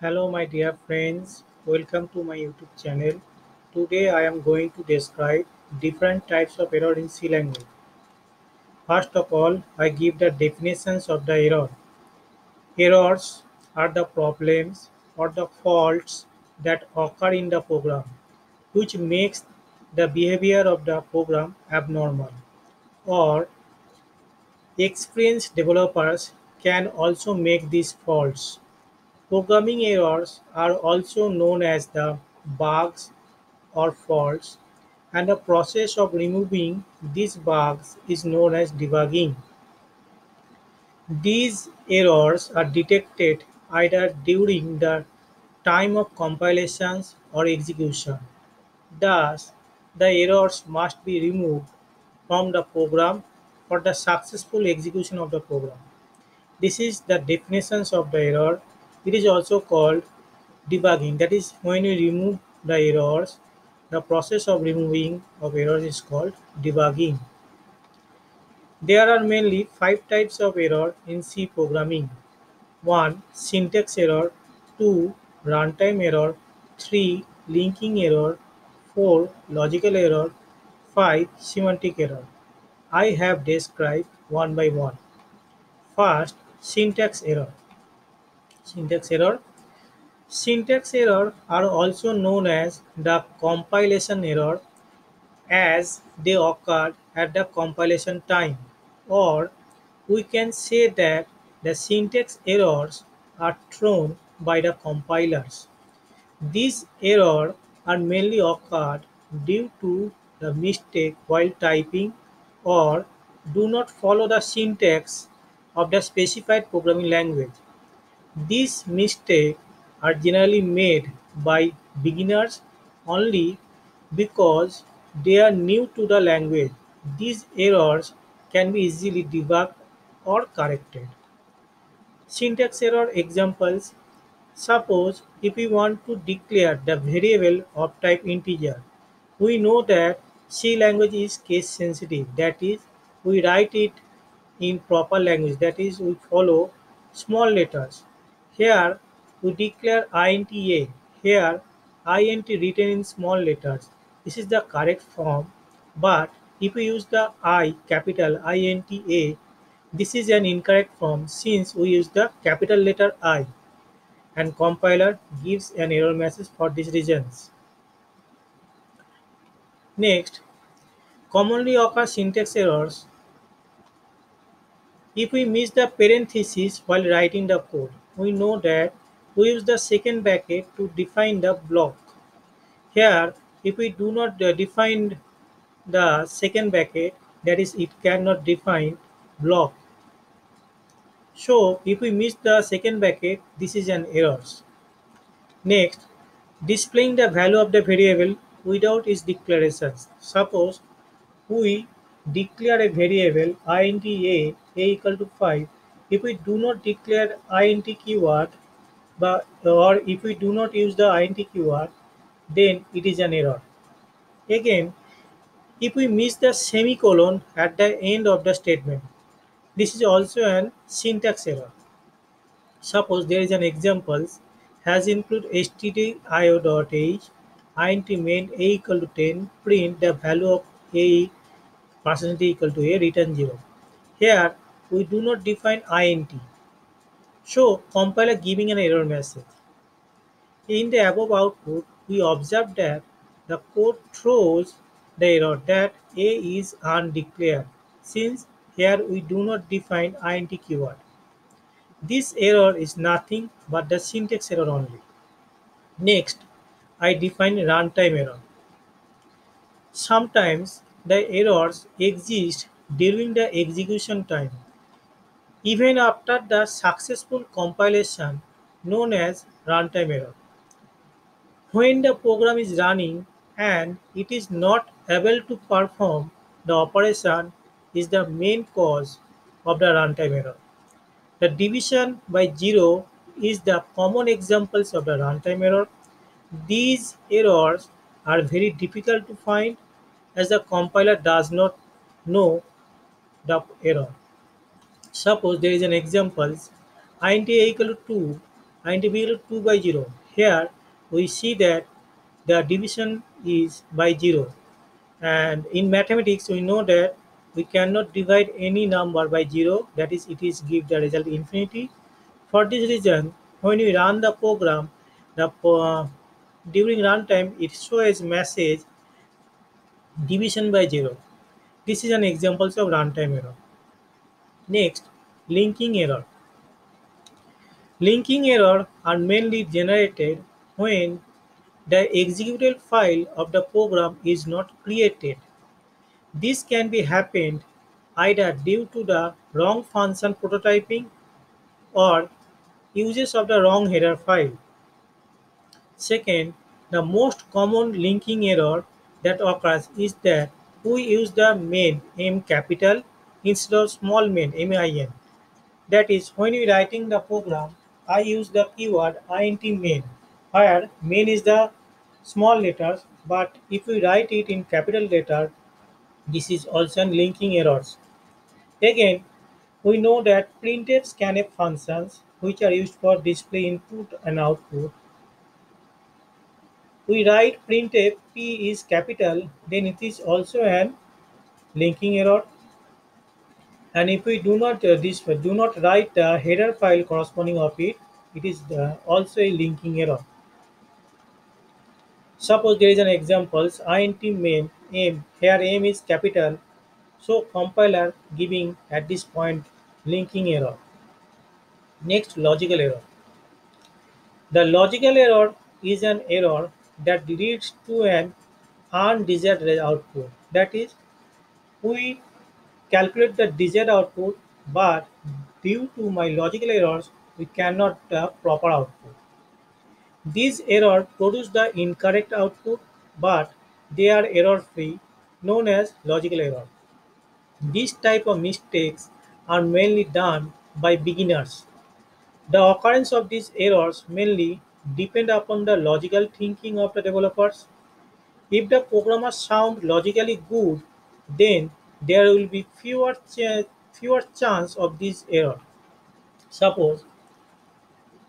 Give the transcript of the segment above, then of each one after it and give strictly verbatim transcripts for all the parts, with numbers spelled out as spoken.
Hello my dear friends, welcome to my YouTube channel. Today I am going to describe different types of error in C language. First of all, I give the definitions of the error. Errors are the problems or the faults that occur in the program, which makes the behavior of the program abnormal. Or experienced developers can also make these faults. Programming errors are also known as the bugs or faults, and the process of removing these bugs is known as debugging. These errors are detected either during the time of compilations or execution. Thus, the errors must be removed from the program for the successful execution of the program. This is the definitions of the error. It is also called debugging. That is, when you remove the errors, the process of removing of errors is called debugging. There are mainly five types of error in C programming. one Syntax error. two Runtime error. three Linking error. four Logical error. five Semantic error. I have described one by one. First, syntax error. Syntax error. Syntax error are also known as the compilation error, as they occurred at the compilation time. Or we can say that the syntax errors are thrown by the compilers. These errors are mainly occurred due to the mistake while typing or do not follow the syntax of the specified programming language. These mistakes are generally made by beginners only because they are new to the language. These errors can be easily debugged or corrected. Syntax error examples. Suppose if we want to declare the variable of type integer, we know that C language is case sensitive. That is, we write it in proper language. That is, we follow small letters. Here we declare inta. Here int written in small letters. This is the correct form, but if we use the I capital inta, this is an incorrect form since we use the capital letter I, and compiler gives an error message for these reasons. Next, commonly occur syntax errors. If we miss the parenthesis while writing the code, we know that we use the second bracket to define the block. Here, if we do not define the second bracket, that is, it cannot define block. So, if we miss the second bracket, this is an error. Next, displaying the value of the variable without its declarations. Suppose we declare a variable int a, a equal to five. If we do not declare int keyword, but or if we do not use the int keyword, then it is an error. Again, if we miss the semicolon at the end of the statement, this is also an syntax error. Suppose there is an example has include stdio.h int main a equal to ten, print the value of a percent equal to a, return zero. Here we do not define int. So, compiler giving an error message. In the above output, we observe that the code throws the error that a is undeclared, since here we do not define int keyword. This error is nothing but the syntax error only. Next, I define runtime error. Sometimes the errors exist during the execution time, even after the successful compilation, known as runtime error. When the program is running and it is not able to perform the operation is the main cause of the runtime error. The division by zero is the common examples of the runtime error. These errors are very difficult to find as the compiler does not know the error. Suppose there is an example int a equal to two, and divided two by zero. Here we see that the division is by zero, and in mathematics we know that we cannot divide any number by zero, that is, it is give the result infinity. For this reason, when we run the program, the uh, during runtime it shows message division by zero. This is an example of runtime error. Next, linking error. Linking errors are mainly generated when the executable file of the program is not created. This can be happened either due to the wrong function prototyping or uses of the wrong header file. Second, the most common linking error that occurs is that we use the main M capital instead of small main M I N. That is, when we writing the program, I use the keyword int main, where main is the small letters, but if we write it in capital letter, this is also an linking errors. Again, we know that printf, scanf functions which are used for display input and output. We write printf P is capital, then it is also an linking error. And if we do not uh, this do not write the header file corresponding of it, it is the, also a linking error. Suppose there is an examples int main m, here m is capital, so compiler giving at this point linking error. Next, logical error. The logical error is an error that leads to an undesired output. That is, we calculate the desired output, but due to my logical errors, we cannot have proper output. These errors produce the incorrect output, but they are error-free, known as logical error. These type of mistakes are mainly done by beginners. The occurrence of these errors mainly depend upon the logical thinking of the developers. If the programmers sound logically good, then there will be fewer ch fewer chance of this error. Suppose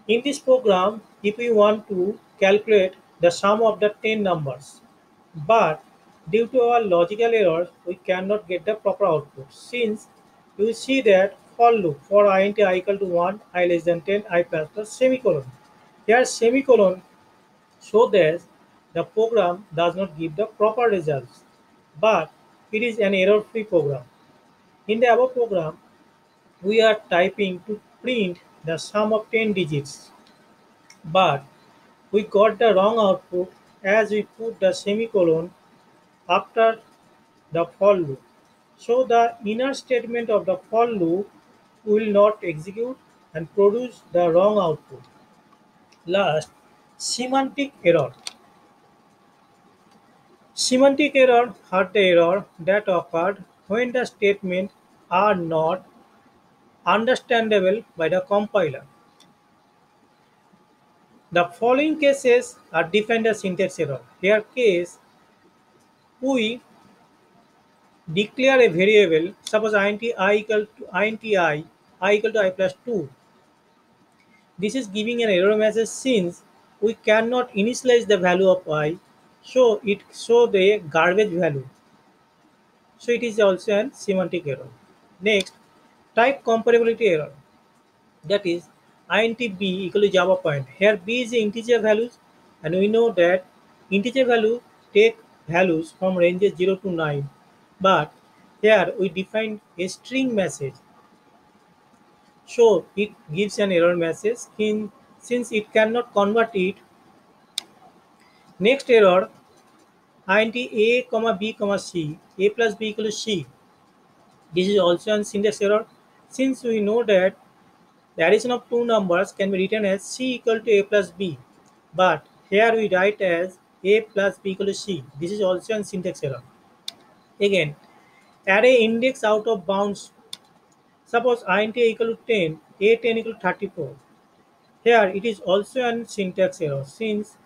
in this program, if we want to calculate the sum of the ten numbers, but due to our logical errors, we cannot get the proper output. Since you see that for loop for int I equal to one, I less than ten, I plus plus semicolon. Here semicolon so that the program does not give the proper results, but it is an error-free program. In the above program, we are typing to print the sum of ten digits, but we got the wrong output as we put the semicolon after the for loop. So the inner statement of the for loop will not execute and produce the wrong output. Last, semantic error. Semantic error are the error that occurred when the statements are not understandable by the compiler. The following cases are defined as syntax error. Here case, we declare a variable, suppose int I equal to int I, I equal to I plus two. This is giving an error message since we cannot initialize the value of I, so it shows the garbage value. So it is also a semantic error. Next, type comparability error. That is, int b equal to Java point. Here b is the integer values, and we know that integer value take values from ranges zero to nine. But here we define a string message. So it gives an error message in, since it cannot convert it. Next error, int a comma b comma c, a plus b equal to c. This is also a syntax error since we know that the addition of two numbers can be written as c equal to a plus b, but here we write as a plus b equal to c. This is also a syntax error. Again, array index out of bounds. Suppose int a equal to ten, a ten equal to thirty-four. Here it is also an syntax error since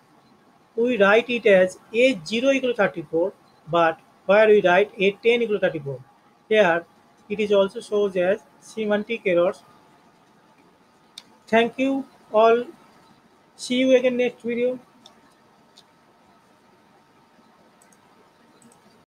we write it as a zero equal to thirty-four, but where we write a ten equal to thirty-four. Here it is also shows as semantic errors. Thank you all. See you again next video.